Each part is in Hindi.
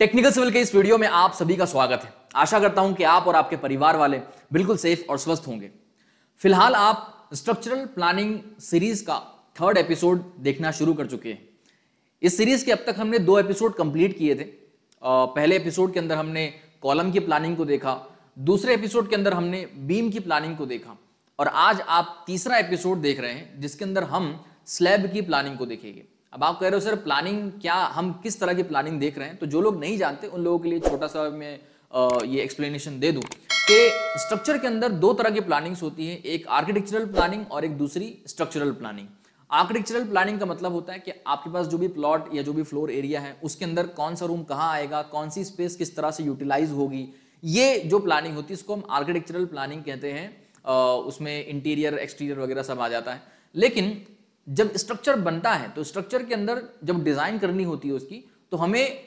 टेक्निकल सिविल के इस वीडियो में आप सभी का स्वागत है। आशा करता हूं कि आप और आपके परिवार वाले बिल्कुल सेफ और स्वस्थ होंगे। फिलहाल आप स्ट्रक्चरल प्लानिंग सीरीज का थर्ड एपिसोड देखना शुरू कर चुके हैं। इस सीरीज के अब तक हमने 2 एपिसोड कंप्लीट किए थे। पहले एपिसोड के अंदर हमने कॉलम की प्लानिंग को देखा, दूसरे एपिसोड के अंदर हमने बीम की प्लानिंग को देखा और आज आप तीसरा एपिसोड देख रहे हैं जिसके अंदर हम स्लैब की प्लानिंग को देखेंगे। अब आप कह रहे हो सर प्लानिंग क्या, हम किस तरह की प्लानिंग देख रहे हैं? तो जो लोग नहीं जानते उन लोगों के लिए छोटा सा मैं ये एक्सप्लेनेशन दे दूं कि स्ट्रक्चर के अंदर 2 तरह की प्लानिंग्स होती है, एक आर्किटेक्चरल प्लानिंग और एक दूसरी स्ट्रक्चरल प्लानिंग। आर्किटेक्चरल प्लानिंग का मतलब होता है कि आपके पास जो भी प्लॉट या जो भी फ्लोर एरिया है उसके अंदर कौन सा रूम कहाँ आएगा, कौन सी स्पेस किस तरह से यूटिलाइज होगी, ये जो प्लानिंग होती है इसको हम आर्किटेक्चरल प्लानिंग कहते हैं। उसमें इंटीरियर एक्सटीरियर वगैरह सब आ जाता है। लेकिन जब स्ट्रक्चर बनता है तो स्ट्रक्चर के अंदर जब डिजाइन करनी होती है उसकी, तो हमें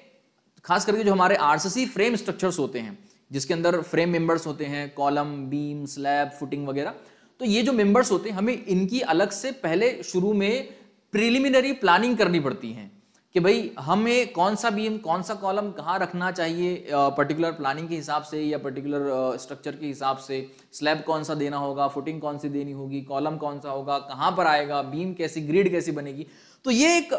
खास करके जो हमारे आरसीसी फ्रेम स्ट्रक्चर्स होते हैं जिसके अंदर फ्रेम मेंबर्स होते हैं, कॉलम, बीम, स्लैब, फुटिंग वगैरह, तो ये जो मेंबर्स होते हैं हमें इनकी अलग से पहले शुरू में प्रिलिमिनरी प्लानिंग करनी पड़ती है कि भाई हमें कौन सा बीम, कौन सा कॉलम कहाँ रखना चाहिए पर्टिकुलर प्लानिंग के हिसाब से या पर्टिकुलर स्ट्रक्चर के हिसाब से, स्लैब कौन सा देना होगा, फुटिंग कौन सी देनी होगी, कॉलम कौन सा होगा, कहाँ पर आएगा, बीम कैसी, ग्रिड कैसी बनेगी। तो ये एक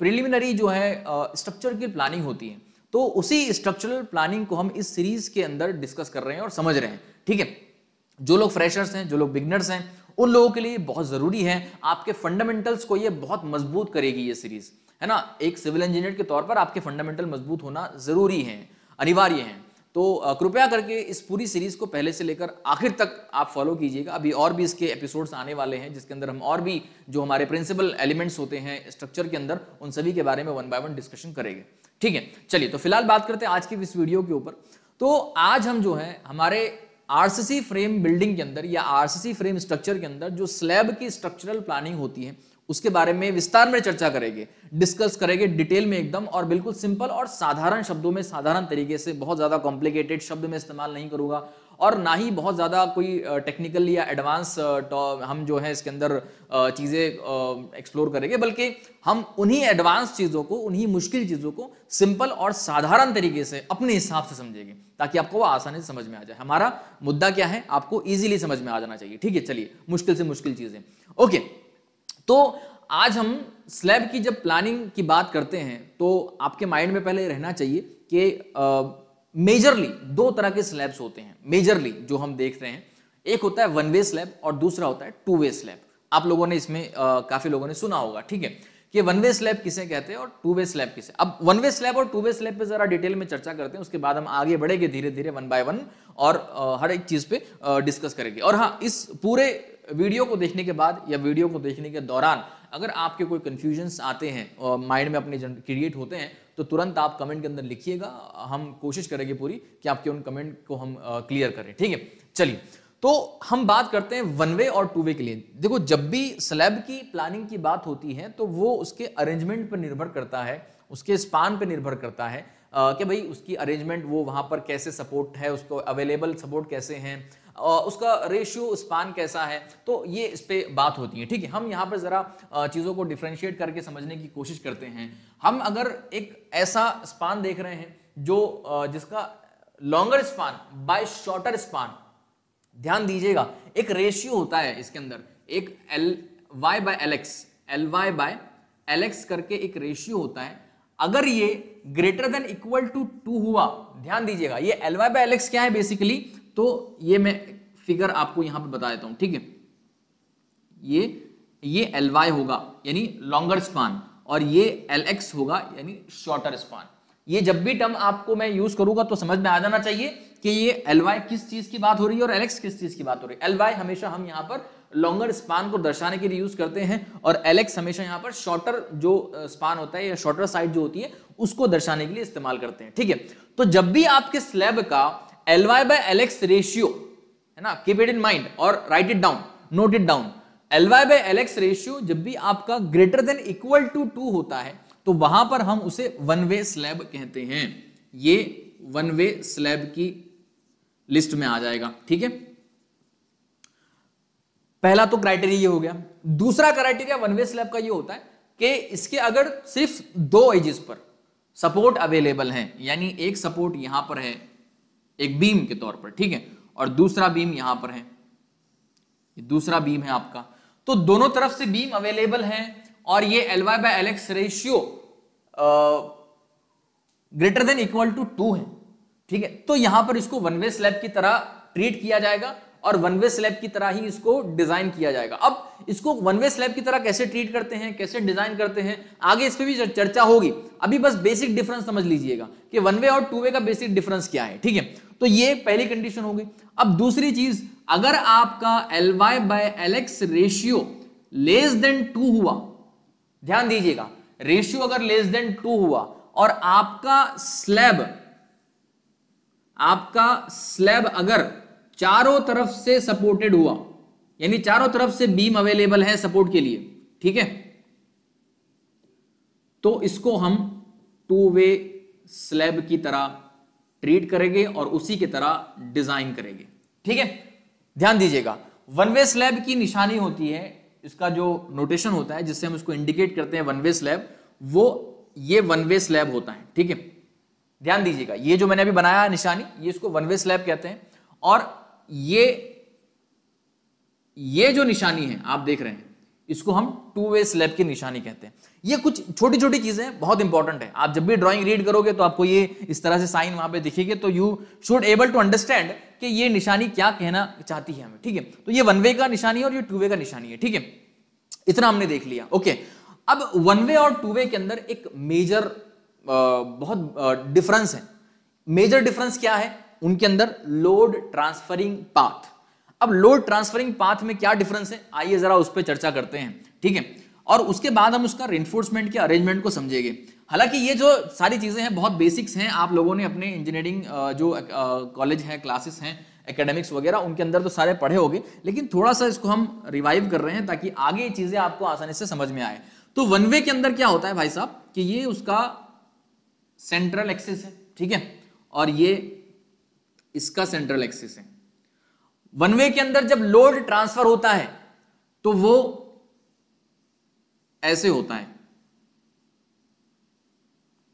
प्रिलिमिनरी जो है स्ट्रक्चर की प्लानिंग होती है। तो उसी स्ट्रक्चरल प्लानिंग को हम इस सीरीज के अंदर डिस्कस कर रहे हैं और समझ रहे हैं। ठीक है, जो लोग फ्रेशर्स हैं, जो लोग बिगनर्स हैं, उन लोगों के लिए बहुत ज़रूरी है। आपके फंडामेंटल्स को ये बहुत मजबूत करेगी ये सीरीज, है ना। एक सिविल इंजीनियर के तौर पर आपके फंडामेंटल मजबूत होना जरूरी है, अनिवार्य है। तो कृपया करके इस पूरी सीरीज को पहले से लेकर आखिर तक आप फॉलो कीजिएगा। अभी और भी इसके एपिसोड्स आने वाले हैं जिसके अंदर हम और भी जो हमारे प्रिंसिपल एलिमेंट्स होते हैं स्ट्रक्चर के अंदर उन सभी के बारे में 1 बाय 1 डिस्कशन करेंगे। ठीक है, चलिए तो फिलहाल बात करते हैं आज की इस वीडियो के ऊपर। तो आज हम जो है हमारे आरसीसी फ्रेम बिल्डिंग के अंदर या आरसीसी फ्रेम स्ट्रक्चर के अंदर जो स्लैब की स्ट्रक्चरल प्लानिंग होती है उसके बारे में विस्तार में चर्चा करेंगे, डिस्कस करेंगे डिटेल में एकदम, और बिल्कुल सिंपल और साधारण शब्दों में, साधारण तरीके से। बहुत ज़्यादा कॉम्प्लिकेटेड शब्द में इस्तेमाल नहीं करूँगा और ना ही बहुत ज़्यादा कोई टेक्निकल या एडवांस हम जो है इसके अंदर चीज़ें एक्सप्लोर करेंगे, बल्कि हम उन्हीं एडवांस चीज़ों को, उन्हीं मुश्किल चीज़ों को सिंपल और साधारण तरीके से अपने हिसाब से समझेंगे ताकि आपको वो आसानी से समझ में आ जाए। हमारा मुद्दा क्या है, आपको ईजिली समझ में आ जाना चाहिए। ठीक है, चलिए मुश्किल से मुश्किल चीज़ें। ओके, तो आज हम स्लैब की जब प्लानिंग की बात करते हैं तो आपके माइंड में पहले रहना चाहिए कि मेजरली 2 तरह के स्लैब्स होते हैं। मेजरली जो हम देख रहे हैं, एक होता है 1 वे स्लैब और दूसरा होता है 2 वे स्लैब। आप लोगों ने इसमें काफी लोगों ने सुना होगा। ठीक है, कि 1 वे स्लैब किसे कहते हैं और 2 वे स्लैब किसे। अब 1 वे स्लैब और 2 वे स्लैब पे जरा डिटेल में चर्चा करते हैं, उसके बाद हम आगे बढ़ेंगे धीरे धीरे 1 बाय 1 और हर एक चीज पे डिस्कस करेंगे। और हाँ, इस पूरे वीडियो को देखने के बाद या वीडियो को देखने के दौरान अगर आपके कोई कन्फ्यूजन्स आते हैं, माइंड में अपने क्रिएट होते हैं, तो तुरंत आप कमेंट के अंदर लिखिएगा। हम कोशिश करेंगे पूरी कि आपके उन कमेंट को हम क्लियर करें। ठीक है, चलिए तो हम बात करते हैं 1 वे और 2 वे के लिए। देखो, जब भी स्लैब की प्लानिंग की बात होती है तो वो उसके अरेंजमेंट पर निर्भर करता है, उसके स्पान पर निर्भर करता है कि भाई उसकी अरेंजमेंट, वो वहाँ पर कैसे सपोर्ट है, उसको अवेलेबल सपोर्ट कैसे हैं, उसका रेशियो स्पान कैसा है, तो ये इस पर बात होती है। ठीक है, हम यहाँ पर ज़रा चीज़ों को डिफ्रेंशिएट करके समझने की कोशिश करते हैं। हम अगर एक ऐसा स्पान देख रहे हैं जो जिसका longer span by shorter span, ध्यान दीजिएगा एक रेशियो होता है इसके अंदर, एक L Y by L X करके एक रेशियो होता है। अगर ये ग्रेटर देन इक्वल टू 2 हुआ, ध्यान दीजिएगा ये L Y by L X क्या है बेसिकली, तो ये मैं फिगर आपको यहां पर बता देता हूं। ठीक है, ये एल वाई होगा यानी लॉन्गर स्पान और ये एल एक्स होगा यानी शॉर्टर स्पान। ये जब भी टर्म आपको मैं यूज करूंगा तो समझ में आ जाना चाहिए कि ये एल वाई किस चीज की बात हो रही है और एल एक्स किस चीज की बात हो रही है। एल वाई हमेशा हम यहाँ पर लॉन्गर स्पान को दर्शाने के लिए यूज करते हैं और एल एक्स हमेशा यहाँ पर शॉर्टर जो स्पान होता है या शॉर्टर साइड जो होती है उसको दर्शाने के लिए इस्तेमाल करते हैं। ठीक है, तो जब भी आपके स्लैब का L Y by L X ratio, है ना, कीप इट इन माइंड और write it down, note it down, L Y by L X ratio जब भी आपका ग्रेटर देन इक्वल टू 2 होता है तो वहां पर हम उसे 1 वे स्लैब कहते हैं। ये 1 वे स्लैब की लिस्ट में आ जाएगा। ठीक है, पहला तो क्राइटेरिया ये हो गया। दूसरा क्राइटेरिया 1 वे स्लैब का ये होता है कि इसके अगर सिर्फ 2 एजेस पर, सपोर्ट अवेलेबल हैं, यानी एक सपोर्ट यहां पर है एक बीम के तौर पर, ठीक है, और दूसरा बीम यहां पर है, दूसरा बीम है आपका, तो दोनों तरफ से बीम अवेलेबल है और ये Ly by Lx ratio greater than equal to 2 है, ठीक है। तो यहां पर इसको वन वे स्लैब की तरह ट्रीट किया जाएगा और वन वे स्लैब की तरह ही इसको डिजाइन किया जाएगा। अब इसको वन वे स्लैब की तरह कैसे ट्रीट करते हैं, कैसे डिजाइन करते हैं, आगे इस पे भी चर्चा होगी, अभी बस बेसिक डिफरेंस समझ लीजिएगा कि वन वे और टू वे का बेसिक डिफरेंस क्या है, ठीक है। तो ये पहली कंडीशन होगी। अब दूसरी चीज, अगर आपका Ly by Lx ratio less than 2 हुआ, ध्यान दीजिएगा, रेशियो अगर लेस देन 2 हुआ और आपका स्लैब अगर चारों तरफ से सपोर्टेड हुआ, यानी चारों तरफ से बीम अवेलेबल है सपोर्ट के लिए, ठीक है, तो इसको हम टू वे स्लैब की तरह ट्रीट करेंगे और उसी की तरह डिजाइन करेंगे, ठीक है। ध्यान दीजिएगा, वन वे स्लैब की निशानी होती है, इसका जो नोटेशन होता है जिससे हम इसको इंडिकेट करते हैं वन वे स्लैब, वो ये वन वे स्लैब होता है, ठीक है। ध्यान दीजिएगा, ये जो मैंने अभी बनाया निशानी, ये इसको वन वे स्लैब कहते हैं, और ये जो निशानी है आप देख रहे हैं, इसको हम टू वे स्लैब की निशानी कहते हैं। ये कुछ छोटी छोटी चीजें बहुत इंपॉर्टेंट है, आप जब भी ड्राइंग रीड करोगे तो आपको ये इस तरह से साइन वहां पे दिखेगी, तो you should able to understand कि ये निशानी क्या कहना चाहती है हमें, ठीक है। तो ये वन वे का निशानी है और ये टू वे का निशानी है, ठीक है, इतना हमने देख लिया, ओके। अब वन वे और टू वे के अंदर एक मेजर बहुत डिफरेंस है। मेजर डिफरेंस क्या है? उनके अंदर लोड ट्रांसफरिंग पाथ। अब लोड ट्रांसफरिंग पाथ में क्या डिफरेंस है, आइए जरा उस पर चर्चा करते हैं, ठीक है, और उसके बाद हम उसका रिइंफोर्समेंट के अरेंजमेंट को समझेंगे। हालांकि ये जो सारी चीजें हैं बहुत बेसिक्स हैं, आप लोगों ने अपने इंजीनियरिंग जो कॉलेज है, क्लासेस हैं, एकेडमिक्स वगैरह, उनके अंदर तो सारे पढ़े होंगे, लेकिन थोड़ा सा इसको हम रिवाइव कर रहे हैं ताकि आगे ये चीजें आपको आसानी से समझ में आए। तो वन वे के अंदर क्या होता है भाई साहब कि ये उसका सेंट्रल एक्सिस है, ठीक है, और ये इसका सेंट्रल एक्सिस है। वन वे के अंदर जब लोड ट्रांसफर होता है तो वो ऐसे होता है,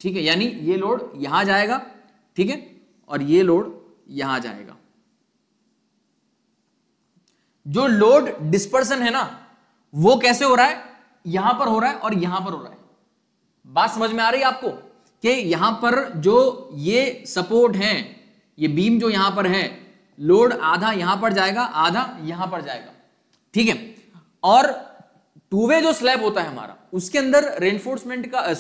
ठीक है, यानी ये लोड यहां जाएगा, ठीक है, और ये लोड यहां जाएगा। जो लोड डिस्पर्सन है ना, वो कैसे हो रहा है, यहां पर हो रहा है और यहां पर हो रहा है। बात समझ में आ रही है आपको कि यहां पर जो ये सपोर्ट है, ये बीम जो यहां पर है, लोड आधा यहां पर जाएगा, आधा यहां पर जाएगा, ठीक है। और टू वे जो स्लैब होता है हमारा, उसके अंदर रेनफोर्समेंट का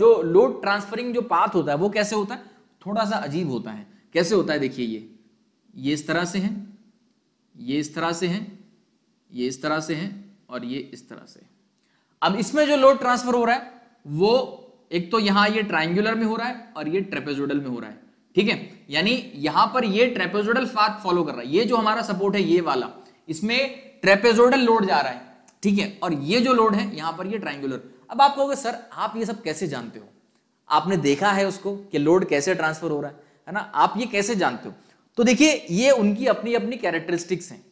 जो लोड ट्रांसफरिंग जो पाथ होता है वो कैसे होता है, थोड़ा सा अजीब होता है। कैसे होता है, देखिए, ये इस तरह से है, ये इस तरह से है, ये इस तरह से है, और ये इस तरह से है। अब इसमें जो लोड ट्रांसफर हो रहा है वो एक तो यहां ये ट्राइंगुलर में हो रहा है और ये ट्रेपेजोइडल में हो रहा है, ठीक है, यानी यहां पर ये ट्रेपेजोइडल पाथ फॉलो कर रहा है। ये जो हमारा सपोर्ट है ये वाला, इसमें ट्रेपेजोइडल लोड जा रहा है, ठीक है, और ये जो लोड है यहां पर ये ट्रायंगुलर। अब आप कहोगे सर आप ये सब कैसे जानते हो, आपने देखा है उसको कि लोड कैसे ट्रांसफर हो रहा है ना, आप ये कैसे जानते हो? तो देखिए, ये उनकी अपनी अपनी कैरेक्टरिस्टिक्स हैं,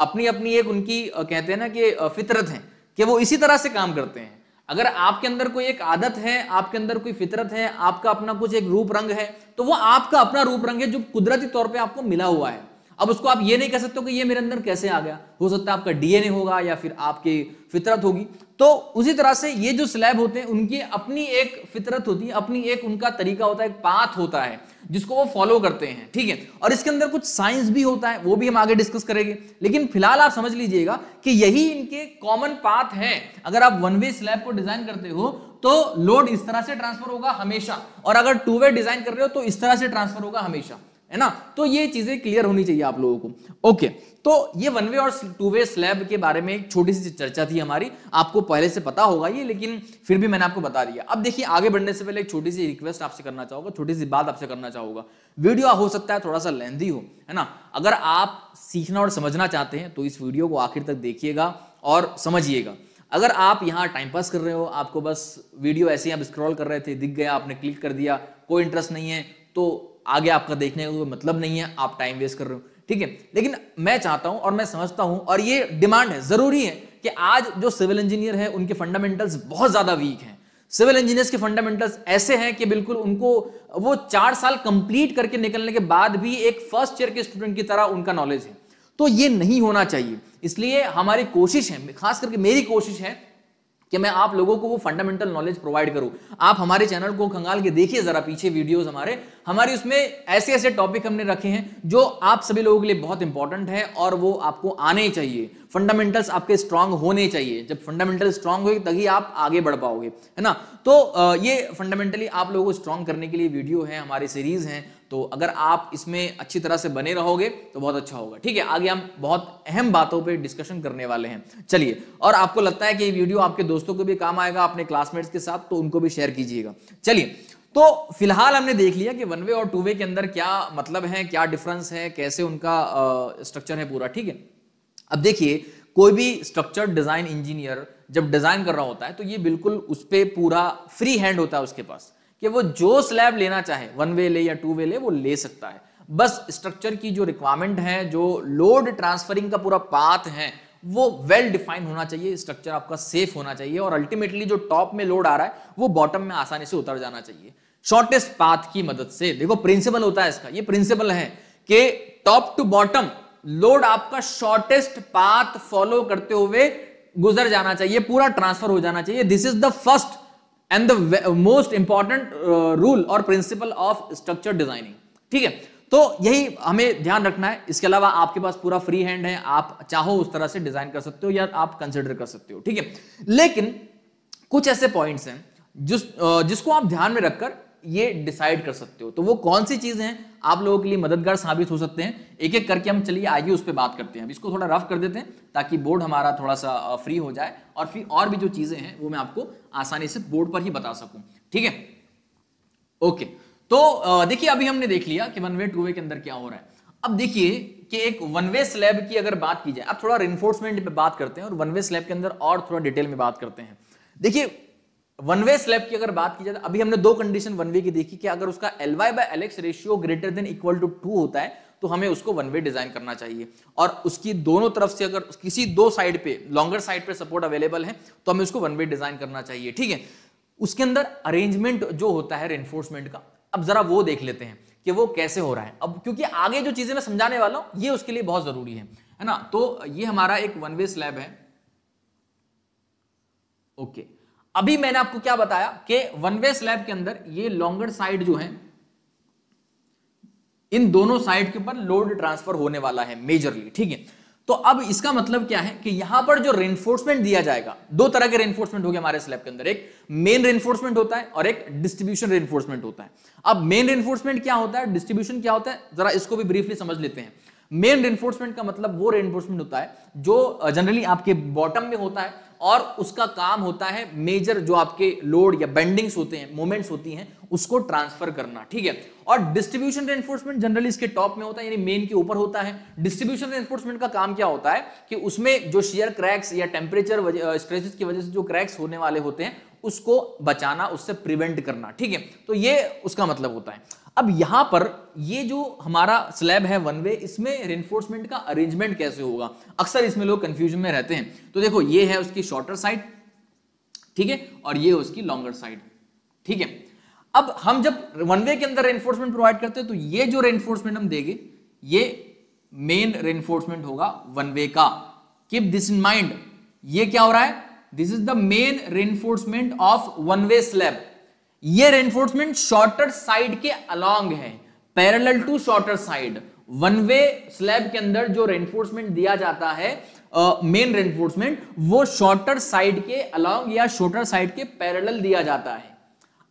अपनी अपनी एक उनकी कहते हैं ना कि फितरत है कि वो इसी तरह से काम करते हैं। अगर आपके अंदर कोई एक आदत है, आपके अंदर कोई फितरत है, आपका अपना कुछ एक रूप रंग है, तो वो आपका अपना रूप रंग है जो कुदरती तौर पे आपको मिला हुआ है। अब उसको आप ये नहीं कह सकते कि ये मेरे अंदर कैसे आ गया, हो सकता है आपका DNA होगा या फिर आपकी फितरत होगी। तो उसी तरह से ये जो स्लैब होते हैं उनकी अपनी एक फितरत होती है, अपनी एक उनका तरीका होता है, एक पाथ होता है जिसको वो फॉलो करते हैं, ठीक है, और इसके अंदर कुछ साइंस भी होता है, वो भी हम आगे डिस्कस करेंगे। लेकिन फिलहाल आप समझ लीजिएगा कि यही इनके कॉमन पाथ है। अगर आप वन वे स्लैब को डिजाइन करते हो तो लोड इस तरह से ट्रांसफर होगा हमेशा, और अगर टू वे डिजाइन कर रहे हो तो इस तरह से ट्रांसफर होगा हमेशा, है ना। तो ये चीजें क्लियर होनी चाहिए आप लोगों को, ओके। तो ये वन वे और टू वे स्लैब के बारे में एक छोटी सी चर्चा थी हमारी, आपको पहले से पता होगा ये, लेकिन फिर भी मैंने आपको बता दिया। अब देखिए, आगे बढ़ने से पहले एक छोटी सी रिक्वेस्ट आपसे करना चाहूंगा, छोटी सी बात आपसे करना चाहूंगा। वीडियो हो सकता है थोड़ा सा लेंथी हो, है ना, अगर आप सीखना और समझना चाहते हैं तो इस वीडियो को आखिर तक देखिएगा और समझिएगा। अगर आप यहाँ टाइम पास कर रहे हो, आपको बस वीडियो ऐसे ही आप स्क्रॉल कर रहे थे, दिख गया, आपने क्लिक कर दिया, कोई इंटरेस्ट नहीं है, तो आगे आपका देखने का कोई मतलब नहीं है, आप टाइम वेस्ट कर रहे हो, ठीक है। लेकिन मैं चाहता हूं और मैं समझता हूं, और ये डिमांड है, जरूरी है कि आज जो सिविल इंजीनियर है उनके फंडामेंटल्स बहुत ज्यादा वीक हैं, सिविल इंजीनियर्स के फंडामेंटल्स ऐसे हैं कि बिल्कुल उनको वो 4 साल कंप्लीट करके निकलने के बाद भी एक फर्स्ट ईयर के स्टूडेंट की तरह उनका नॉलेज है। तो ये नहीं होना चाहिए, इसलिए हमारी कोशिश है, खास करके मेरी कोशिश है कि मैं आप लोगों को वो फंडामेंटल नॉलेज प्रोवाइड करूं। आप हमारे चैनल को खंगाल के देखिए जरा, पीछे वीडियोस हमारी उसमें ऐसे ऐसे टॉपिक हमने रखे हैं जो आप सभी लोगों के लिए बहुत इंपॉर्टेंट है और वो आपको आने चाहिए। फंडामेंटल्स आपके स्ट्रांग होने चाहिए, जब फंडामेंटल स्ट्रांग होगी तभी आप आगे बढ़ पाओगे, है ना। तो ये फंडामेंटली आप लोगों को स्ट्रांग करने के लिए वीडियो है, हमारी सीरीज है, तो अगर आप इसमें अच्छी तरह से बने रहोगे तो बहुत अच्छा होगा। ठीक है, आगे हम बहुत अहम बातों पे डिस्कशन करने वाले हैं। चलिए, और आपको लगता है कि ये वीडियो आपके दोस्तों को भी काम आएगा, अपने क्लासमेट्स के साथ, तो उनको भी शेयर कीजिएगा। चलिए, तो फिलहाल हमने देख लिया कि वन वे और टू वे के अंदर क्या मतलब है, क्या डिफरेंस है, कैसे उनका स्ट्रक्चर है पूरा। ठीक है, अब देखिए, कोई भी स्ट्रक्चर डिजाइन इंजीनियर जब डिजाइन कर रहा होता है तो ये बिल्कुल उस पर पूरा फ्री हैंड होता है उसके पास, कि वो जो स्लैब लेना चाहे, वन वे ले या टू वे ले, वो ले सकता है। बस स्ट्रक्चर की जो रिक्वायरमेंट है, जो लोड ट्रांसफरिंग का पूरा पाथ है, वो वेल डिफाइन होना चाहिए। स्ट्रक्चर आपका सेफ होना चाहिए और अल्टीमेटली जो टॉप में लोड आ रहा है वो बॉटम में आसानी से उतर जाना चाहिए, शॉर्टेस्ट पाथ की मदद से। देखो, प्रिंसिपल होता है इसका, ये प्रिंसिपल है कि टॉप टू बॉटम लोड आपका शॉर्टेस्ट पाथ फॉलो करते हुए गुजर जाना चाहिए, पूरा ट्रांसफर हो जाना चाहिए। This is the first and the most important rule और principle of structure designing। ठीक है, तो यही हमें ध्यान रखना है। इसके अलावा आपके पास पूरा फ्री हैंड है, आप चाहो उस तरह से डिजाइन कर सकते हो या आप कंसिडर कर सकते हो। ठीक है, लेकिन कुछ ऐसे पॉइंट्स हैं जिसको आप ध्यान में रखकर ये डिसाइड कर सकते हो। तो वो कौन सी चीजें हैं, आप लोगों के लिए मददगार साबित हो सकते हैं, एक एक करके हम चलिए आइए उस पर बात करते हैं। अब इसको थोड़ा रफ कर देते हैं ताकि बोर्ड हमारा थोड़ा सा फ्री हो जाए और फिर और भी जो चीजें हैं वो मैं आपको आसानी से बोर्ड पर ही बता सकूं। ठीक है, ओके। तो देखिए, अभी हमने देख लिया कि वन वे टू वे के अंदर क्या हो रहा है। अब देखिए कि एक वन वे स्लैब की अगर बात की जाए, अब थोड़ा रिइंफोर्समेंट पे बात करते हैं और वन वे स्लैब के अंदर और थोड़ा डिटेल में बात करते हैं। देखिए, वन वे स्लैब की अगर बात की जाए, अभी हमने दो कंडीशन वन वे की देखी कि अगर उसका LY/LX ratio greater than equal to 2 होता है तो हमें उसको वन वे डिजाइन करना चाहिए, और उसकी दोनों तरफ से अगर किसी दो साइड पे, लॉन्गर साइड पे सपोर्ट अवेलेबल है तो हमें उसको वन वे डिजाइन करना चाहिए। ठीक है, उसके अंदर अरेंजमेंट जो होता है रेनफोर्समेंट का, अब जरा वो देख लेते हैं कि वो कैसे हो रहा है। अब क्योंकि आगे जो चीजें मैं समझाने वाला हूं ये उसके लिए बहुत जरूरी है ना। तो ये हमारा एक वन वे स्लैब है, ओके। अभी मैंने आपको क्या बताया कि वन वे स्लैब के अंदर ये लॉन्गर साइड जो है, इन दोनों साइड के ऊपर लोड ट्रांसफर होने वाला है मेजरली। ठीक है, तो अब इसका मतलब क्या है कि यहां पर जो रेनफोर्समेंट दिया जाएगा, दो तरह के रेनफोर्समेंट हो गया हमारे स्लैब के अंदर, एक मेन रेनफोर्समेंट होता है और एक डिस्ट्रीब्यूशन रेनफोर्समेंट होता है। अब मेन रेनफोर्समेंट क्या होता है, डिस्ट्रीब्यूशन क्या होता है, जरा इसको भी ब्रीफली समझ लेते हैं। मेन रेनफोर्समेंट का मतलब वो रेनफोर्समेंट होता है जो जनरली आपके बॉटम में होता है और उसका काम होता है मेजर जो आपके लोड या बेंडिंग्स होते हैं, मोमेंट्स होती हैं, उसको ट्रांसफर करना। ठीक है, और डिस्ट्रीब्यूशन रेनफोर्समेंट जनरली इसके टॉप में होता है, यानी मेन के ऊपर होता है। डिस्ट्रीब्यूशन रेनफोर्समेंट का काम क्या होता है कि उसमें जो शेयर क्रैक्स या टेम्परेचर स्ट्रेसेस की वजह से जो क्रैक्स होने वाले होते हैं उसको बचाना, उससे प्रिवेंट करना। ठीक है, तो ये उसका मतलब होता है। अब यहां पर ये जो हमारा स्लैब है वन वे, इसमें रेनफोर्समेंट का अरेंजमेंट कैसे होगा, अक्सर इसमें लोग कंफ्यूजन में रहते हैं। तो देखो, ये है उसकी शॉर्टर साइड, ठीक है, और ये उसकी लॉन्गर साइड। ठीक है, अब हम जब वन वे के अंदर रेनफोर्समेंट प्रोवाइड करते हैं तो ये जो रेनफोर्समेंट हम देंगे ये मेन रेनफोर्समेंट होगा वन वे का। कीप दिस इन माइंड, ये क्या हो रहा है, this is the main reinforcement of one way slab. ये रेनफोर्समेंट शॉर्टर साइड के अलॉन्ग है, parallel to shorter side. One way slab के अंदर जो रेनफोर्समेंट दिया जाता है मेन रेनफोर्समेंट, वो शॉर्टर साइड के अलॉन्ग या शॉर्टर साइड के पैरेलल दिया जाता है।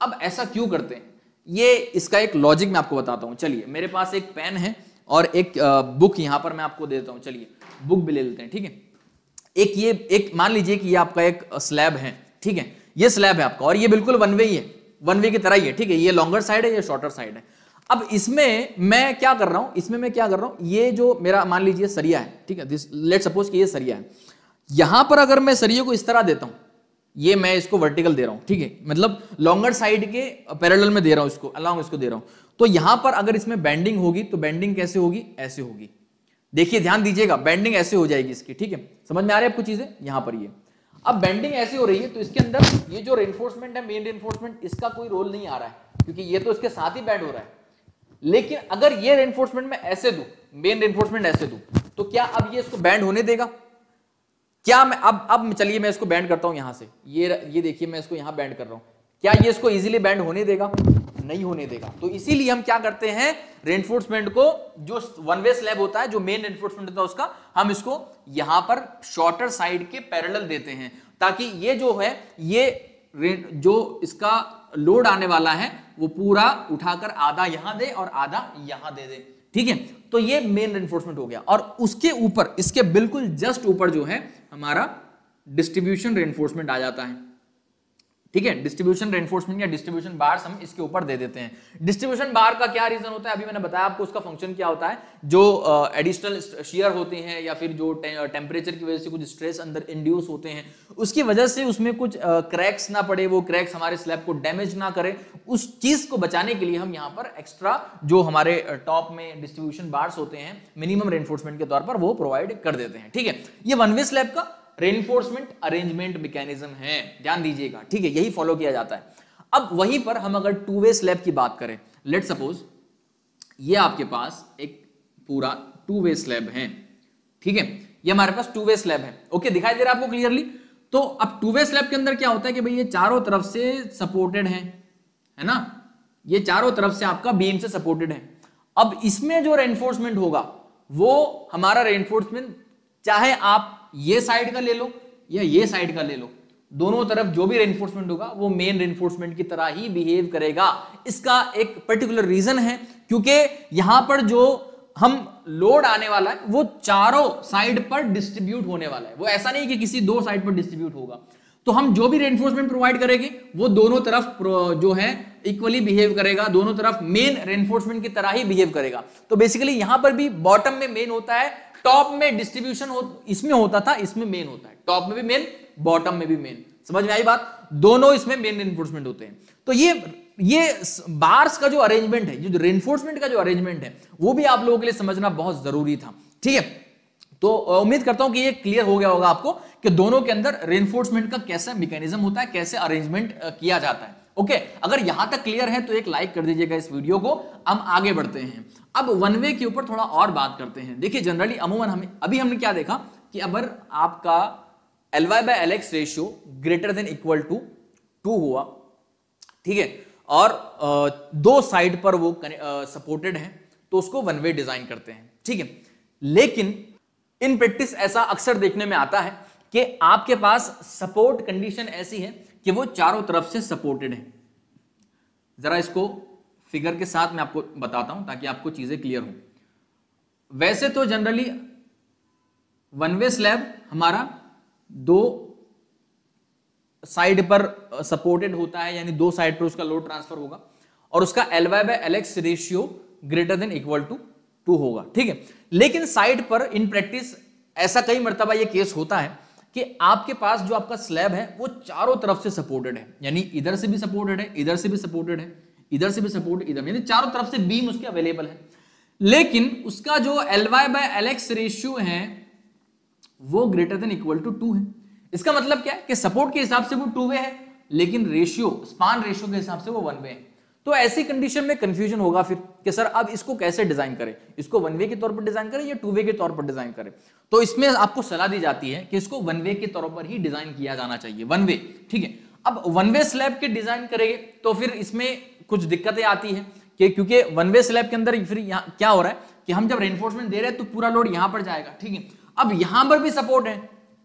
अब ऐसा क्यों करते हैं, ये इसका एक लॉजिक मैं आपको बताता हूं। चलिए, मेरे पास एक पेन है और एक बुक यहां पर मैं आपको देता हूं। चलिए, बुक भी ले लेते हैं। ठीक है, एक मान लीजिए कि ये आपका एक स्लैब है। ठीक है, ये स्लैब है आपका और ये बिल्कुल वन वे ही है, वन वे की तरह ही है। ठीक है, ये लॉन्गर साइड है, ये शॉर्टर साइड है। अब इसमें मैं क्या कर रहा हूं, ये जो मेरा मान लीजिए सरिया है, ठीक है, दिस लेट सपोज कि ये सरिया है। यहां पर अगर मैं सरिया को इस तरह देता हूं, ये मैं इसको वर्टिकल दे रहा हूं, ठीक है, मतलब लॉन्गर साइड के पैरेलल में दे रहा हूं, इसको अलॉन्ग इसको दे रहा हूं। तो यहां पर अगर इसमें बेंडिंग होगी तो बेंडिंग कैसे होगी, ऐसे होगी। देखिए, ध्यान दीजिएगा, बेंडिंग ऐसे हो जाएगी इसकी। ठीक है, समझ में आ रही है आपको चीजें, यहां पर ये। अब बेंडिंग ऐसी हो रही है तो इसके अंदर ये जो रेनफोर्समेंट है मेन रेनफोर्समेंट इसका कोई रोल नहीं आ रहा है क्योंकि ये तो इसके साथ ही बेंड हो रहा है। लेकिन अगर ये रेनफोर्समेंट में ऐसे दूं, मेन रेनफोर्समेंट ऐसे दूं, तो क्या अब ये इसको बैंड होने देगा? क्या मैं अब चलिए मैं इसको बैंड करता हूं यहां से, ये देखिए मैं इसको यहां बैंड कर रहा हूं, क्या ये इसको इजीली बैंड होने देगा? नहीं होने देगा। तो इसीलिए हम क्या करते हैं रेनफोर्समेंट को जो वन वे स्लैब होता है जो मेन रेनफोर्समेंट होता है उसका हम इसको यहां पर शॉर्टर साइड के पैरेलल देते हैं ताकि ये जो है ये जो इसका लोड आने वाला है वो पूरा उठाकर आधा यहां दे और आधा यहां दे दे। ठीक है, तो ये मेन रेनफोर्समेंट हो गया और उसके ऊपर इसके बिल्कुल जस्ट ऊपर जो है हमारा डिस्ट्रीब्यूशन रेनफोर्समेंट आ जाता है। ठीक है, डिस्ट्रीब्यूशन रेनफोर्समेंट या डिस्ट्रीब्यूशन बार्स हम इसके ऊपर दे देते हैं। डिस्ट्रीब्यूशन बार का क्या रीजन होता है अभी मैंने बताया आपको, उसका फंक्शन क्या होता है जो एडिशनल शेयर होते हैं या फिर जो टेम्परेचर की वजह से कुछ स्ट्रेस अंदर इंड्यूस होते हैं उसकी वजह से उसमें कुछ क्रैक्स ना पड़े, वो क्रैक्स हमारे स्लैब को डैमेज ना करे, उस चीज को बचाने के लिए हम यहाँ पर एक्स्ट्रा जो हमारे टॉप में डिस्ट्रीब्यूशन बार्स होते हैं मिनिमम रेनफोर्समेंट के तौर पर वो प्रोवाइड कर देते हैं। ठीक है, ये वन वे स्लैब का रेनफोर्समेंट अरेंजमेंट मैकेनिज्म है, ध्यान दीजिएगा। ठीक है, यही फॉलो किया जाता है। अब वहीं पर हम अगर टू वे स्लैब की बात करें, लेट सपोज ये आपके पास एक पूरा टू वे स्लैब है। ठीक है, ये हमारे पास टू वे स्लैब है। ओके, दिखाई दे रहा है आपको क्लियरली? तो अब टू वे स्लैब के अंदर क्या होता है कि भाई ये चारों तरफ से सपोर्टेड है ना, ये चारों तरफ से आपका बीम से सपोर्टेड है। अब इसमें जो रेनफोर्समेंट होगा वो हमारा रेनफोर्समेंट चाहे आप ये साइड का ले लो या ये साइड का ले लो, दोनों तरफ जो भी रेनफोर्समेंट होगा वो मेन रेनफोर्समेंट की तरह ही बिहेव करेगा। इसका एक पर्टिकुलर रीजन है क्योंकि यहां पर जो हम लोड आने वाला है वो चारों साइड पर डिस्ट्रीब्यूट होने वाला है, वो ऐसा नहीं कि किसी दो साइड पर डिस्ट्रीब्यूट होगा। तो हम जो भी रेनफोर्समेंट प्रोवाइड करेंगे वो दोनों तरफ जो है इक्वली बिहेव करेगा, दोनों तरफ मेन रेनफोर्समेंट की तरह ही बिहेव करेगा। तो बेसिकली यहां पर भी बॉटम में मेन होता है, टॉप में डिस्ट्रीब्यूशन इसमें होता था, इसमें मेन होता है। टॉप में भी मेन, बॉटम में भी मेन, समझ में आई बात? दोनों इसमें मेन रेनफोर्समेंट होते हैं। तो ये बार्स का जो अरेंजमेंट है, जो रेनफोर्समेंट का जो अरेंजमेंट है वो भी आप लोगों के लिए समझना बहुत जरूरी था। ठीक है, तो उम्मीद करता हूं कि ये क्लियर हो गया होगा आपको कि दोनों के अंदर रेनफोर्समेंट का कैसा मैकेनिज्म होता है, कैसे अरेंजमेंट किया जाता है। ओके, अगर यहां तक क्लियर है तो एक लाइक कर दीजिएगा इस वीडियो को। हम आगे बढ़ते हैं, अब वन वे के ऊपर थोड़ा और बात करते हैं। देखिए जनरली अमूमन हमें अभी हमने क्या देखा कि अगर आपका Ly/Lx ratio greater than equal to 2 हुआ, ठीक है, और दो साइड पर वो सपोर्टेड है तो उसको वन वे डिजाइन करते हैं। ठीक है, लेकिन इन प्रैक्टिस ऐसा अक्सर देखने में आता है कि आपके पास सपोर्ट कंडीशन ऐसी है कि वो चारों तरफ से सपोर्टेड है। जरा इसको फिगर के साथ मैं आपको बताता हूं ताकि आपको चीजें क्लियर हो। वैसे तो जनरली वन वे स्लैब हमारा दो साइड पर सपोर्टेड होता है, यानी दो साइड पर उसका लोड ट्रांसफर होगा और उसका Ly/Lx ratio greater than equal to 2 होगा। ठीक है, लेकिन साइड पर इन प्रैक्टिस ऐसा कई मर्तबा ये केस होता है कि आपके पास जो आपका स्लैब है वो चारों तरफ से सपोर्टेड है, यानी इधर से भी सपोर्टेड है, इधर से भी सपोर्टेड है, इधर से भी सपोर्ट, इधर, यानी चारों तरफ से बीम उसके अवेलेबल है, लेकिन उसका जो Ly/Lx रेशियो है वो ग्रेटर देन इक्वल टू 2 है। इसका मतलब क्या है कि सपोर्ट के हिसाब से वो 2 वे है लेकिन रेशियो, स्पान रेशियो के हिसाब से वो 1 वे है। तो ऐसी कंडीशन में कंफ्यूजन होगा फिर कि सर अब इसको कैसे डिजाइन करें, इसको वन वे के तौर पर डिजाइन करें या टू वे के तौर पर डिजाइन करें? तो इसमें आपको सलाह दी जाती है कि इसको वन वे के तौर पर ही डिजाइन किया जाना चाहिए, वन वे। ठीक है, अब वन वे स्लैब के डिजाइन करेंगे तो फिर इसमें कुछ दिक्कतें आती हैं कि क्योंकि वन वे स्लैब के अंदर फिर यहाँ क्या हो रहा है कि हम जब रेनफोर्समेंट दे रहे हैं तो पूरा लोड यहाँ पर जाएगा। ठीक है, अब यहाँ पर भी सपोर्ट है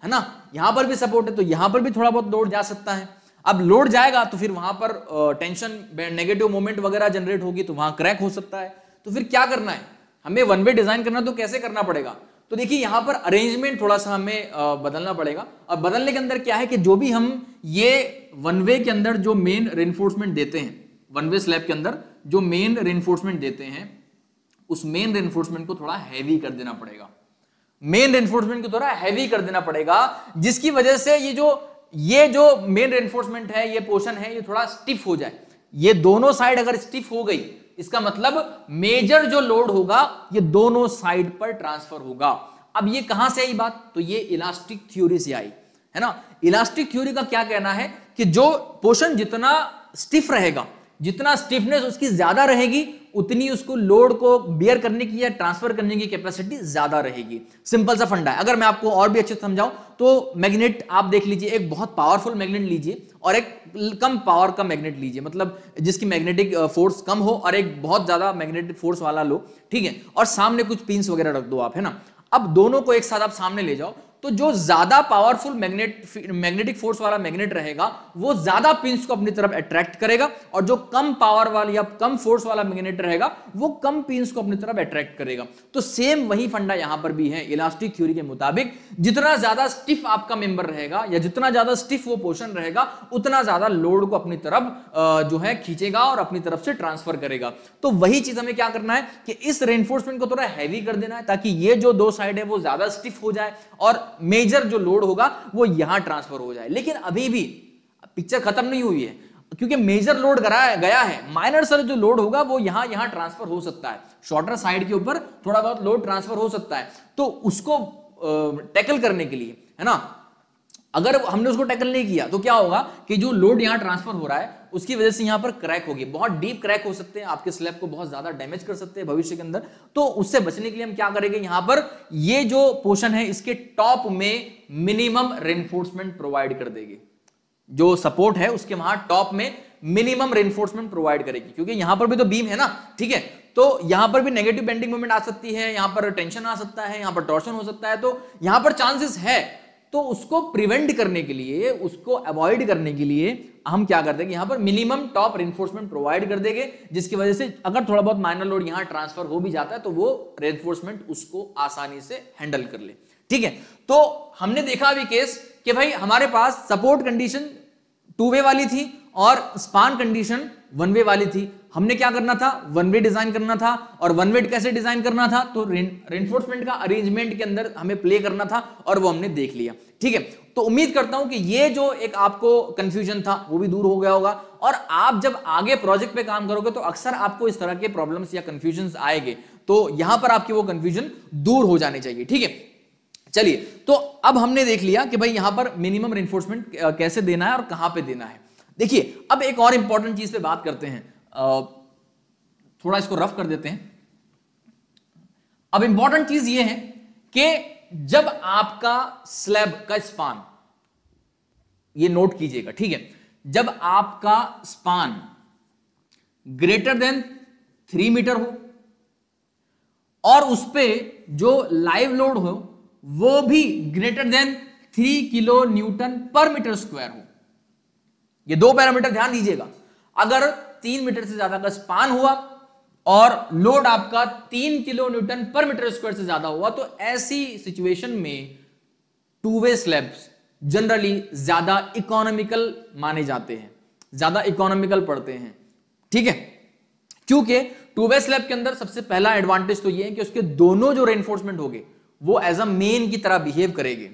ना, यहाँ पर भी सपोर्ट है तो यहाँ पर भी थोड़ा बहुत लोड जा सकता है। अब लोड जाएगा तो फिर वहां पर टेंशन, नेगेटिव मोमेंट वगैरह जनरेट होगी तो वहां क्रैक हो सकता है। तो फिर क्या करना है हमें, वन वे डिजाइन करना तो कैसे करना पड़ेगा? तो देखिए यहाँ पर अरेंजमेंट थोड़ा सा हमें बदलना पड़ेगा। और बदलने के अंदर क्या है कि जो भी हम ये वन वे के अंदर जो मेन रेनफोर्समेंट देते हैं, वन वे स्लैब के अंदर जो मेन रेनफोर्समेंट देते हैं उस मेन रेनफोर्समेंट को थोड़ा हैवी कर देना पड़ेगा, मेन रेनफोर्समेंट को थोड़ा हैवी कर देना पड़ेगा, जिसकी वजह से ये जो मेन रेनफोर्समेंट है, ये पोर्शन है, ये थोड़ा स्टिफ हो जाए। ये दोनों साइड अगर स्टिफ हो गई इसका मतलब मेजर जो लोड होगा ये दोनों साइड पर ट्रांसफर होगा। अब ये कहां से आई बात? तो ये इलास्टिक थ्योरी से आई। है ना। इलास्टिक थ्योरी का क्या कहना है कि जो पोर्शन जितना स्टिफ रहेगा, जितना स्टिफनेस उसकी ज्यादा रहेगी, उतनी उसको लोड को बियर करने की या ट्रांसफर करने की कैपेसिटी ज्यादा रहेगी। सिंपल सा फंडा है। अगर मैं आपको और भी अच्छे से समझाऊं तो मैग्नेट आप देख लीजिए, एक बहुत पावरफुल मैग्नेट लीजिए और एक कम पावर का मैग्नेट लीजिए, मतलब जिसकी मैग्नेटिक फोर्स कम हो, और एक बहुत ज्यादा मैग्नेटिक फोर्स वाला लो, ठीक है, और सामने कुछ पिंस वगैरह रख दो आप, है ना। अब दोनों को एक साथ आप सामने ले जाओ तो जो ज्यादा पावरफुल मैग्नेटिक फोर्स वाला मैग्नेट रहेगा वो ज्यादा पिंस को अपनी तरफ अट्रैक्ट करेगा, और जो कम पावर वाला या कम फोर्स वाला मैग्नेट रहेगा वो कम पिंस को अपनी तरफ अट्रैक्ट करेगा। तो सेम वही फंडा यहां पर भी है। इलास्टिक थ्योरी के मुताबिक जितना ज्यादा स्टिफ आपका मेंबर रहेगा या जितना ज्यादा स्टिफ वो पोर्शन रहेगा, उतना ज्यादा लोड को अपनी तरफ जो है खींचेगा और अपनी तरफ से ट्रांसफर करेगा। तो वही चीज हमें क्या करना है कि इस रेनफोर्समेंट को थोड़ा हैवी कर देना है, ताकि ये जो दो साइड है वो ज्यादा स्टिफ हो जाए और मेजर जो लोड होगा वो यहां ट्रांसफर हो जाए। लेकिन अभी भी पिक्चर खत्म नहीं हुई है, क्योंकि मेजर लोड कराया गया है, माइनर सर जो लोड होगा वो यहां यहां ट्रांसफर हो सकता है, शॉर्टर साइड के ऊपर थोड़ा बहुत लोड ट्रांसफर हो सकता है। तो उसको टैकल करने के लिए, है ना, अगर हमने उसको टैकल नहीं किया तो क्या होगा कि जो लोड यहाँ ट्रांसफर हो रहा है उसकी वजह से यहाँ पर क्रैक होगी, बहुत डीप क्रैक हो सकते हैं, आपके स्लैब को बहुत ज्यादा डैमेज कर सकते हैं भविष्य के अंदर। तो उससे बचने के लिए हम क्या करेंगे, यहाँ पर ये जो पोर्शन है इसके टॉप में मिनिमम रेनफोर्समेंट प्रोवाइड कर देगी, जो सपोर्ट है उसके वहां टॉप में मिनिमम रेनफोर्समेंट प्रोवाइड करेगी, क्योंकि यहाँ पर भी तो बीम है ना, ठीक है। तो यहाँ पर भी नेगेटिव बेंडिंग मोमेंट आ सकती है, यहाँ पर टेंशन आ सकता है, यहाँ पर टॉर्शन हो सकता है, तो यहाँ पर चांसेस है। तो उसको प्रिवेंट करने के लिए, उसको अवॉइड करने के लिए हम क्या कर देंगे, यहाँ पर मिनिमम टॉप रेनफोर्समेंट प्रोवाइड कर देंगे, जिसकी वजह से अगर थोड़ा बहुत माइनर लोड यहाँ ट्रांसफर हो भी जाता है तो वो रेनफोर्समेंट उसको आसानी से हैंडल कर ले, ठीक है। तो हमने देखा अभी केस कि भाई हमारे पास सपोर्ट कंडीशन 2 वे वाली थी और स्पान कंडीशन 1 वे वाली थी। हमने क्या करना था, 1 वे डिजाइन करना था, और 1 वे कैसे डिजाइन करना था, तो रेनफोर्समेंट का अरेंजमेंट के अंदर हमें प्ले करना था, और वो हमने देख लिया, ठीक है। तो उम्मीद करता हूं कि ये जो एक आपको कंफ्यूजन था वो भी दूर हो गया होगा, और आप जब आगे प्रोजेक्ट पे काम करोगे तो अक्सर आपको इस तरह के प्रॉब्लम्स या कंफ्यूजन आएंगे, तो यहां पर आपकी वो कंफ्यूजन दूर हो जाने चाहिए, ठीक है। चलिए, तो अब हमने देख लिया कि भाई यहां पर मिनिमम रेनफोर्समेंट कैसे देना है और कहां पर देना है। देखिए, अब एक और इंपॉर्टेंट चीज पे बात करते हैं, थोड़ा इसको रफ कर देते हैं। अब इंपॉर्टेंट चीज यह है कि जब आपका स्लैब का स्पान, ये नोट कीजिएगा, ठीक है, जब आपका स्पान ग्रेटर देन 3 मीटर हो और उस पे जो लाइव लोड हो वो भी greater than 3 kilo newton metre square हो। ये दो पैरामीटर ध्यान दीजिएगा। अगर 3 मीटर से ज्यादा का स्पान हुआ और लोड आपका 3 किलो न्यूटन/मीटर स्क्वायर से ज्यादा हुआ, तो ऐसी सिचुएशन में 2 वे स्लैब्स जनरली ज्यादा इकोनॉमिकल माने जाते हैं, ज्यादा इकोनॉमिकल पड़ते हैं, ठीक है। क्योंकि 2 वे स्लैब के अंदर सबसे पहला एडवांटेज तो ये है कि उसके दोनों जो रेनफोर्समेंट होंगे वो एज अ मेन की तरह बिहेव करेंगे,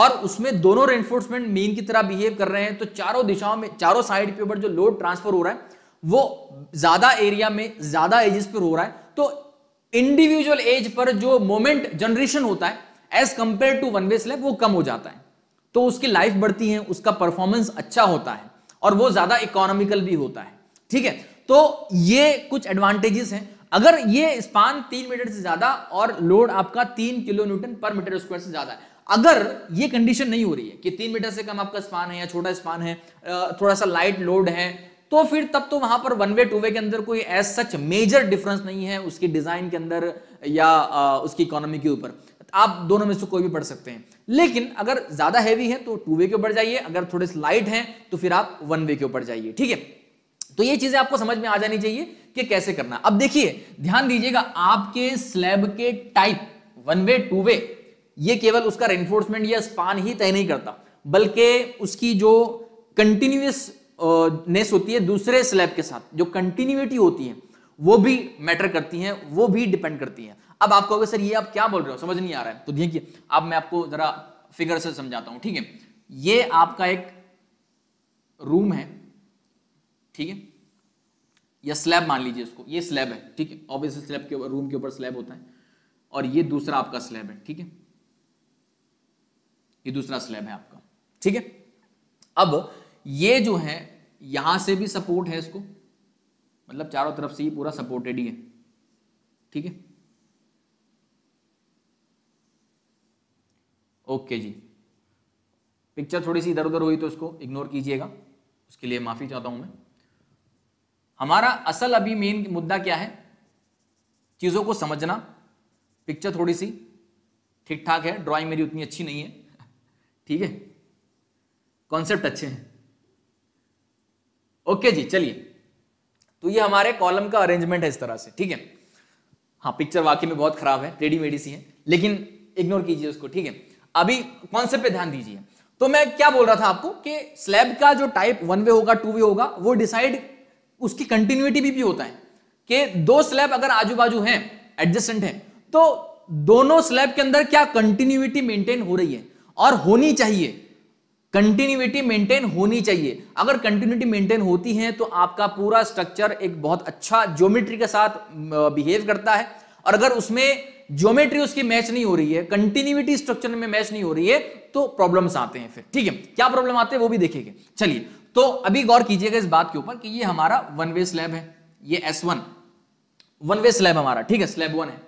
और उसमें दोनों रेनफोर्समेंट मेन की तरह बिहेव कर रहे हैं, तो चारों दिशाओं में, चारों साइड के ऊपर जो लोड ट्रांसफर हो रहा है वो ज्यादा एरिया में, ज्यादा एजेस पर हो रहा है। तो इंडिविजुअल एज पर जो मोमेंट जनरेशन होता है as compare to 1 way slab वो कम हो जाता है, तो उसकी लाइफ बढ़ती है, उसका परफॉर्मेंस अच्छा होता है, और वो ज्यादा इकोनॉमिकल भी होता है, ठीक है। तो ये कुछ एडवांटेजेस हैं। अगर ये स्पान 3 मीटर से ज्यादा और लोड आपका 3 किलो न्यूटन/मीटर स्क्वायर से ज्यादा है, अगर ये कंडीशन नहीं हो रही है कि 3 मीटर से कम आपका स्पान है या छोटा स्पान है, थोड़ा सा लाइट लोड है, तो फिर तब तो वहां पर 1 वे 2 वे के अंदर कोई एज सच मेजर डिफरेंस नहीं है उसकी डिजाइन के अंदर या उसकी इकोनॉमी के ऊपर, आप दोनों में से कोई भी पढ़ सकते हैं। लेकिन अगर ज्यादा हैवी है तो 2 वे के ऊपर जाइए, अगर थोड़े से लाइट है तो फिर आप 1 वे के ऊपर जाइए, ठीक है। तो ये चीजें आपको समझ में आ जानी चाहिए कि कैसे करना। अब देखिए, ध्यान दीजिएगा, आपके स्लैब के टाइप 1 वे 2 वे ये केवल उसका रेनफोर्समेंट या स्पान ही तय नहीं करता, बल्कि उसकी जो कंटिन्यूअसनेस होती है दूसरे स्लैब के साथ, जो कंटिन्यूटी होती है वो भी मैटर करती है, वो भी डिपेंड करती है। अब आप कहोगे सर ये आप क्या बोल रहे हो, समझ नहीं आ रहा है, तो देखिए अब मैं आपको जरा फिगर से समझाता हूं, ठीक है। ये आपका एक रूम है, ठीक है, या स्लैब मान लीजिए इसको, ये स्लैब है, ठीक है, ऑब्वियसली स्लैब के रूम के ऊपर स्लैब होता है, और ये दूसरा आपका स्लैब है, ठीक है, ये दूसरा स्लैब है आपका, ठीक है। अब ये जो है यहां से भी सपोर्ट है इसको, मतलब चारों तरफ से ही पूरा सपोर्टेड ही है, ठीक है, ओके जी। पिक्चर थोड़ी सी इधर उधर हुई तो इसको इग्नोर कीजिएगा, उसके लिए माफी चाहता हूं मैं। हमारा असल अभी मेन मुद्दा क्या है, चीजों को समझना। पिक्चर थोड़ी सी ठीक ठाक है, ड्राइंग मेरी उतनी अच्छी नहीं है, ठीक है, कॉन्सेप्ट अच्छे हैं, ओके जी। चलिए, तो ये हमारे कॉलम का अरेंजमेंट है इस तरह से, ठीक है। हाँ, पिक्चर वाकई में बहुत खराब है, टेढ़ी मेढ़ी सी है, लेकिन इग्नोर कीजिए उसको, ठीक है। अभी कॉन्सेप्ट पे ध्यान दीजिए। तो मैं क्या बोल रहा था आपको कि स्लैब का जो टाइप 1 वे होगा, 2 वे होगा, वो डिसाइड उसकी कंटिन्यूटी भी होता है कि दो स्लैब अगर आजू बाजू हैं, एडजेसेंट हैं, तो दोनों स्लैब के अंदर क्या कंटिन्यूटी मेंटेन हो रही है, और होनी चाहिए, कंटिन्यूटी मेंटेन होनी चाहिए। अगर कंटिन्यूटी मेंटेन होती है तो आपका पूरा स्ट्रक्चर एक बहुत अच्छा ज्योमेट्री के साथ बिहेव करता है, और अगर उसमें ज्योमेट्री उसकी मैच नहीं हो रही है, कंटिन्यूटी स्ट्रक्चर में मैच नहीं हो रही है, तो प्रॉब्लम्स आते हैं फिर, ठीक है। क्या प्रॉब्लम आते हैं वो भी देखेंगे। चलिए, तो अभी गौर कीजिएगा इस बात के ऊपर कि ये हमारा 1 वे स्लैब है, ये S1 1 वे स्लैब हमारा, ठीक है, स्लैब 1 है।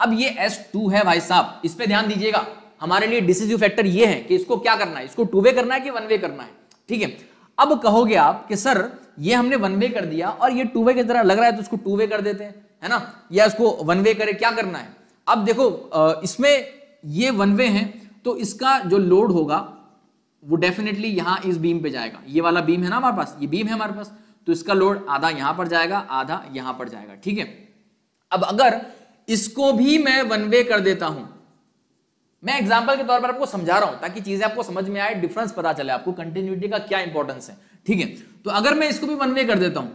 अब ये S2 है भाई साहब, इस पे ध्यान दीजिएगा। हमारे लिए डिसिसिव फैक्टर ये है कि इसको क्या करना है, इसको 2 वे करना है कि 1 वे करना है, ठीक है। अब कहोगे आप कि सर ये हमने 1 वे कर दिया और ये 2 वे की तरह लग रहा है, तो इसको 2 वे कर देते हैं, है ना, या इसको 1 वे करे, क्या करना है। अब देखो, इसमें ये 1 वे है तो इसका जो लोड होगा वो डेफिनेटली यहाँ इस बीम पे जाएगा, ये वाला बीम है ना हमारे पास, ये बीम है हमारे पास, तो इसका लोड आधा यहाँ पर जाएगा, आधा यहाँ पर जाएगा, ठीक है। अब अगर इसको भी मैं 1 वे कर देता हूं, मैं एग्जाम्पल के तौर पर आपको समझा रहा हूं ताकि चीजें आपको समझ में आए, डिफरेंस पता चले आपको, कंटिन्यूटी का क्या इंपॉर्टेंस है, ठीक है। तो अगर मैं इसको भी 1 वे कर देता हूं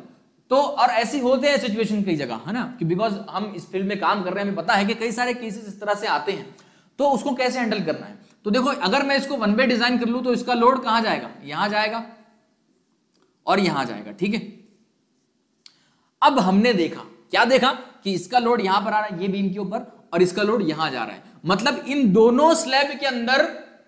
तो, और ऐसी होते हैं सिचुएशन कई जगह, है ना, कि बिकॉज हम इस फील्ड में काम कर रहे हैं, हमें पता है कि कई सारे केसेस इस तरह से आते हैं, तो उसको कैसे हैंडल करना है। तो देखो, अगर मैं इसको 1 वे डिजाइन कर लूं तो इसका लोड कहां जाएगा, यहां जाएगा और यहां जाएगा, ठीक है। अब हमने देखा, क्या देखा कि इसका लोड यहां पर आ रहा है, ये बीम के ऊपर, और इसका लोड यहां जा रहा है, मतलब इन दोनों स्लैब के अंदर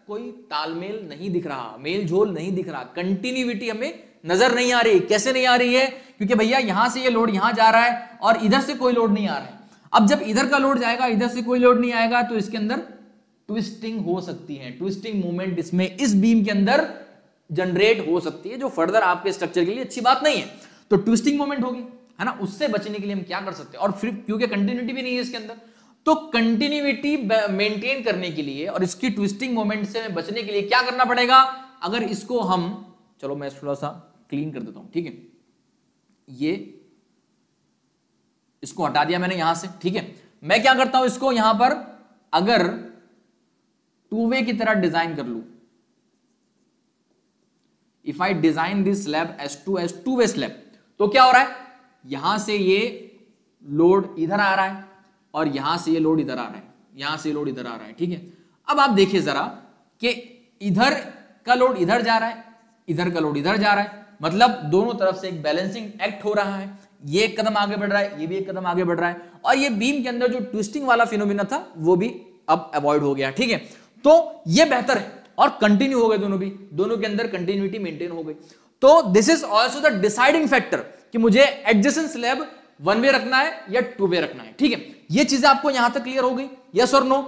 कोई तालमेल नहीं दिख रहा, मेल जोल नहीं दिख रहा, कंटिन्यूटी हमें नजर नहीं आ रही। कैसे नहीं आ रही है, क्योंकि भैया यहां से ये लोड यहां जा रहा है और इधर से कोई लोड नहीं आ रहा है। अब जब इधर का लोड जाएगा, इधर से कोई लोड नहीं आएगा, तो इसके अंदर ट्विस्टिंग हो सकती है, ट्विस्टिंग मूवमेंट इसमें इस बीम के अंदर जनरेट हो सकती है, जो फर्दर आपके स्ट्रक्चर के लिए अच्छी बात नहीं है। तो ट्विस्टिंग मूवमेंट होगी, है ना, उससे बचने के लिए हम क्या कर सकते हैं, और फिर क्योंकि कंटिन्यूटी भी नहीं है इसके अंदर, तो कंटिन्यूटी मेंटेन करने के लिए और इसकी ट्विस्टिंग मोमेंट से बचने के लिए क्या करना पड़ेगा। अगर इसको हम, चलो मैं थोड़ा सा क्लीन कर देता हूं, ठीक है, ये इसको हटा दिया मैंने यहां से, ठीक है। मैं क्या करता हूं, इसको यहां पर अगर 2 वे की तरह डिजाइन कर लूं, if I design this slab S2 as 2 way slab, तो क्या हो रहा है, यहां से ये लोड इधर आ रहा है और यहां से ये लोड इधर आ रहा है, यहां से लोड इधर आ रहा है, ठीक है। अब आप देखिए जरा कि इधर का लोड इधर जा रहा है, इधर का लोड इधर जा रहा है, मतलब दोनों तरफ से एक बैलेंसिंग एक्ट हो रहा है। ये एक कदम आगे बढ़ रहा है, ये भी एक कदम आगे बढ़ रहा है, और ये बीम के अंदर जो ट्विस्टिंग वाला फिनोमिना था वो भी अब अवॉइड हो गया, ठीक है। तो ये बेहतर है और कंटिन्यू हो गए दोनों भी, दोनों के अंदर कंटिन्यूटी मेंटेन हो गई। तो this is also the deciding factor कि मुझे एडजेसेंट स्लैब 1 वे रखना है या 2 वे रखना है, ठीक है। ये चीजें आपको यहां तक क्लियर हो गई, यस और नो,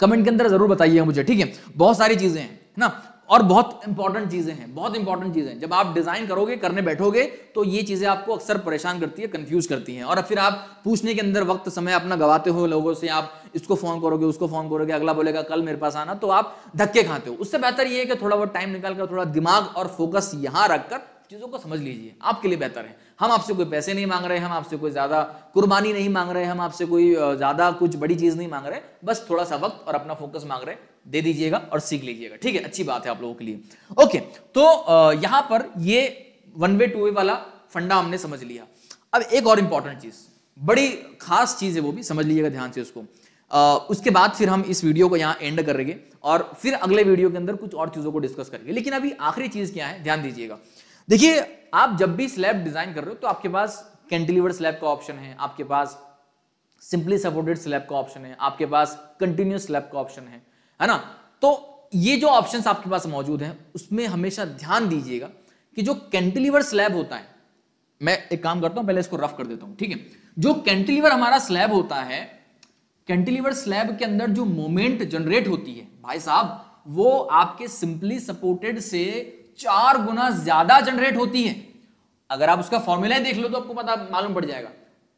कमेंट के अंदर जरूर बताइए मुझे, ठीक है। बहुत सारी चीजें हैं ना, और बहुत इंपॉर्टेंट चीजें हैं, बहुत इंपॉर्टेंट चीजें हैं। जब आप डिजाइन करोगे, करने बैठोगे, तो ये चीजें आपको अक्सर परेशान करती है, कंफ्यूज करती हैं, और फिर आप पूछने के अंदर वक्त समय अपना गवाते हो लोगों से, आप इसको फोन करोगे, उसको फोन करोगे, अगला बोलेगा कल मेरे पास आना, तो आप धक्के खाते हो। उससे बेहतर ये है कि थोड़ा बहुत टाइम निकालकर, थोड़ा दिमाग और फोकस यहां रखकर चीजों को समझ लीजिए, आपके लिए बेहतर है। हम आपसे कोई पैसे नहीं मांग रहे हैं, हम आपसे कोई ज्यादा कुर्बानी नहीं मांग रहे हैं, हम आपसे कोई ज्यादा कुछ बड़ी चीज नहीं मांग रहे, बस थोड़ा सा वक्त और अपना फोकस मांग रहे हैं, दे दीजिएगा और सीख लीजिएगा, ठीक है, अच्छी बात है आप लोगों के लिए, ओके। तो यहां पर ये 1 वे 2 वे वाला फंडा हमने समझ लिया। अब एक और इंपॉर्टेंट चीज, बड़ी खास चीज है, वो भी समझ लीजिएगा ध्यान से उसको। उसके बाद फिर हम इस वीडियो को यहाँ एंड करेंगे और फिर अगले वीडियो के अंदर कुछ और चीजों को डिस्कस करेंगे। लेकिन अभी आखिरी चीज क्या है, ध्यान दीजिएगा। देखिए, आप जब भी स्लैब डिजाइन कर रहे हो तो आपके पास कैंटिलीवर स्लैब का ऑप्शन है, आपके पास सिंपली सपोर्टेड स्लैब का ऑप्शन है, आपके पास कंटिन्यूस स्लैब का ऑप्शन है ना। तो ये जो ऑप्शंस आपके पास मौजूद हैं उसमें हमेशा ध्यान दीजिएगा कि जो कैंटिलीवर स्लैब होता है, मैं एक काम करता हूं पहले इसको रफ कर देता हूं, ठीक है। जो कैंटिलीवर हमारा स्लैब होता है, कैंटिलीवर स्लैब के अंदर जो मोमेंट जनरेट होती है भाई साहब वो आपके सिंपली सपोर्टेड से 4 गुना ज्यादा जनरेट होती है। अगर आप उसका फॉर्मूला देख लो तो आपको पता मालूम पड़ जाएगा।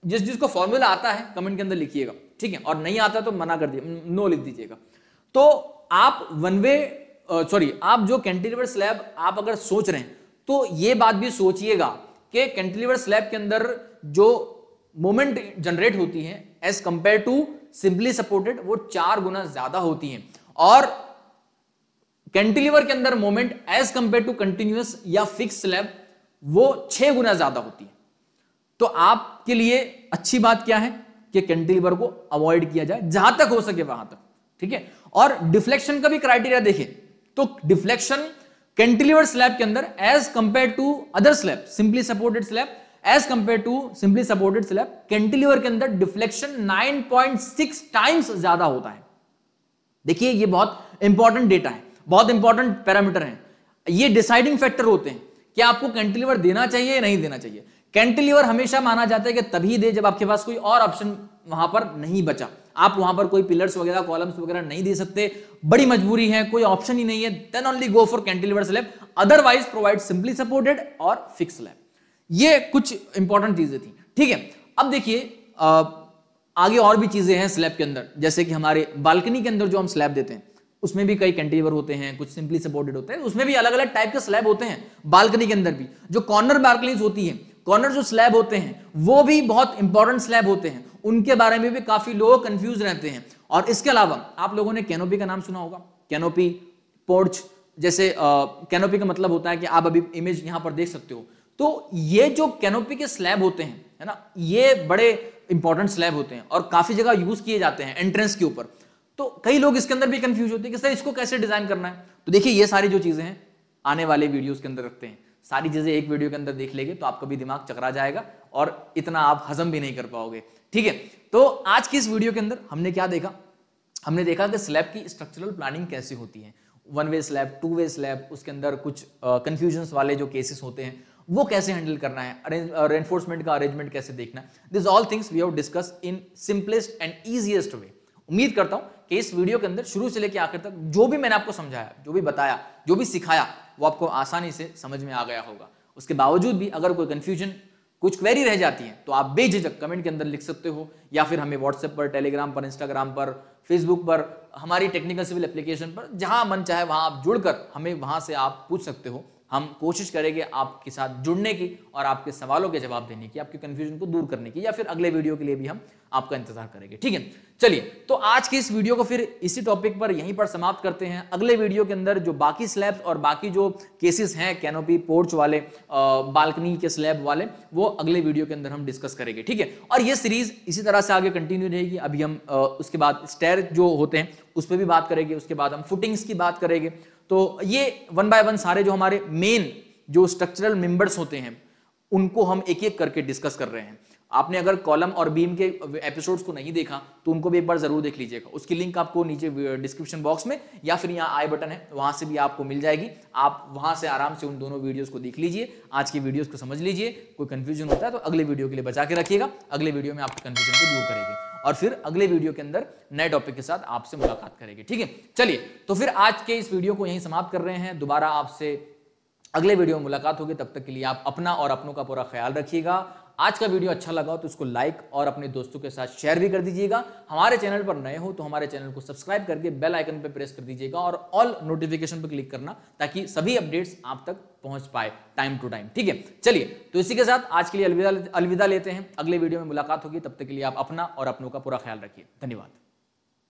जिस जिसको फॉर्मूला आता है कमेंट के अंदर लिखिएगा, ठीक है, और नहीं आता तो मना कर दिए, नो लिख दीजिएगा। तो आप आप जो कैंटिलीवर स्लैब आप अगर सोच रहे हैं तो ये बात भी सोचिएगा कि कैंटिलीवर स्लैब के अंदर जो मोमेंट जनरेट होती है as compare to simply supported वो 4 गुना ज्यादा होती है। और कैंटिलीवर के अंदर moment as compare to continuous या फिक्स स्लैब वो 6 गुना ज्यादा होती है। तो आपके लिए अच्छी बात क्या है कि कैंटिलीवर को अवॉइड किया जाए जहां तक हो सके वहां तक, ठीक है। और डिफ्लेक्शन का भी क्राइटेरिया देखें तो डिफ्लेक्शन कैंटिलीवर स्लैब के अंदर as compare to other slab, simply supported slab as compare to simply supported slab, cantilever के अंदर डिफ्लेक्शन 9.6 टाइम्स ज्यादा होता है। देखिए ये बहुत इंपॉर्टेंट डेटा है, बहुत इंपॉर्टेंट पैरामीटर है, ये डिसाइडिंग फैक्टर होते हैं कि आपको कैंटिलीवर देना चाहिए या नहीं देना चाहिए। कैंटिलीवर हमेशा माना जाता है कि तभी दे जब आपके पास कोई और ऑप्शन वहां पर नहीं बचा, आप वहां पर कोई पिलर्स वगैरह कॉलम्स वगैरह नहीं दे सकते, बड़ी मजबूरी है, कोई ऑप्शन ही नहीं है, then only go for cantilever slab, otherwise provide simply supported और फिक्स स्लैब। ये कुछ इंपॉर्टेंट चीजें थी, ठीक है। अब देखिए आगे और भी चीजें हैं स्लैब के अंदर, जैसे कि हमारे बालकनी के अंदर जो हम स्लैब देते हैं उसमें भी कई कैंटिलीवर होते हैं, कुछ सिंपली सपोर्टेड होते हैं, उसमें भी अलग अलग टाइप के स्लैब होते हैं। बालकनी के अंदर भी जो कॉर्नर बालकनीज होती है, कॉर्नर जो स्लैब होते हैं वो भी बहुत इंपॉर्टेंट स्लैब होते हैं, उनके बारे में भी काफी लोग कंफ्यूज रहते हैं। और इसके अलावा आप लोगों ने कैनोपी का नाम सुना होगा, कैनोपी, पोर्च, जैसे कैनोपी का मतलब होता है कि आप अभी इमेज यहां पर देख सकते हो। तो ये जो कैनोपी के स्लैब होते हैं, है ना, ये बड़े इंपॉर्टेंट स्लैब होते हैं और काफी जगह यूज किए जाते हैं एंट्रेंस के ऊपर। तो कई लोग इसके अंदर भी कंफ्यूज होते हैं कि सर इसको कैसे डिजाइन करना है। तो देखिए ये सारी जो चीजें हैं आने वाले वीडियोस के अंदर रखते हैं, सारी चीजें एक वीडियो के अंदर देख लेंगे तो आपका भी दिमाग चकरा जाएगा और इतना आप हजम भी नहीं कर पाओगे, ठीक है। तो आज की इस वीडियो के अंदर हमने क्या देखा, हमने देखा कि स्लैब की स्ट्रक्चरल प्लानिंग कैसे होती है, 1 वे स्लैब, 2 वे स्लैब, उसके अंदर कुछ कंफ्यूजन वाले जो केसेस होते हैं वो कैसे हैंडल करना है, रेनफोर्समेंट का अरेंजमेंट कैसे देखना है। This all things we have discuss in simplest and easiest way. उम्मीद करता हूं कि इस वीडियो के अंदर शुरू से लेकर आखिर तक जो भी मैंने आपको समझाया, जो भी बताया, जो भी सिखाया वो आपको आसानी से समझ में आ गया होगा। उसके बावजूद भी अगर कोई कंफ्यूजन, कुछ क्वेरी रह जाती है तो आप बेझिझक कमेंट के अंदर लिख सकते हो या फिर हमें व्हाट्सएप पर, टेलीग्राम पर, इंस्टाग्राम पर, फेसबुक पर, हमारी टेक्निकल सिविल एप्लीकेशन पर, जहां मन चाहे वहां आप जुड़कर हमें वहां से आप पूछ सकते हो। हम कोशिश करेंगे आपके साथ जुड़ने की और आपके सवालों के जवाब देने की, आपके कंफ्यूजन को दूर करने की, या फिर अगले वीडियो के लिए भी हम आपका इंतजार करेंगे, ठीक है। चलिए तो आज की इस वीडियो को फिर इसी टॉपिक पर यहीं पर समाप्त करते हैं। अगले वीडियो के अंदर जो बाकी स्लैब्स और बाकी जो केसेस हैं कैनोपी, पोर्च वाले, बालकनी के स्लैब वाले, वो अगले वीडियो के अंदर हम डिस्कस करेंगे, ठीक है। और ये सीरीज इसी तरह से आगे कंटिन्यू रहेगी। अभी हम उसके बाद स्टेयर जो होते हैं उस पर भी बात करेंगे, उसके बाद हम फुटिंग्स की बात करेंगे। तो ये 1 बाय 1 सारे जो हमारे मेन जो स्ट्रक्चरल मेंबर्स होते हैं उनको हम एक एक करके डिस्कस कर रहे हैं। आपने अगर कॉलम और बीम के एपिसोड्स को नहीं देखा तो उनको भी एक बार जरूर देख लीजिएगा, उसकी लिंक आपको नीचे डिस्क्रिप्शन बॉक्स में या फिर यहाँ आई बटन है वहां से भी आपको मिल जाएगी। आप वहां से आराम से उन दोनों वीडियोस को देख लीजिए, आज की वीडियोस को समझ लीजिए। कोई कंफ्यूजन होता है तो अगले वीडियो के लिए बचा के रखिएगा, अगले वीडियो में आप कंफ्यूजन को दूर करेंगे और फिर अगले वीडियो के अंदर नए टॉपिक के साथ आपसे मुलाकात करेंगे, ठीक है। चलिए तो फिर आज के इस वीडियो को यहीं समाप्त कर रहे हैं। दोबारा आपसे अगले वीडियो में मुलाकात होगी, तब तक के लिए आप अपना और अपनों का पूरा ख्याल रखिएगा। आज का वीडियो अच्छा लगा हो तो इसको लाइक और अपने दोस्तों के साथ शेयर भी कर दीजिएगा। हमारे चैनल पर नए हो तो हमारे चैनल को सब्सक्राइब करके बेल आइकन पर प्रेस कर दीजिएगा और ऑल नोटिफिकेशन पर क्लिक करना ताकि सभी अपडेट्स आप तक पहुंच पाए टाइम टू टाइम, ठीक है। चलिए तो इसी के साथ आज के लिए अलविदा लेते हैं। अगले वीडियो में मुलाकात होगी, तब तक के लिए आप अपना और अपनों का पूरा ख्याल रखिए। धन्यवाद।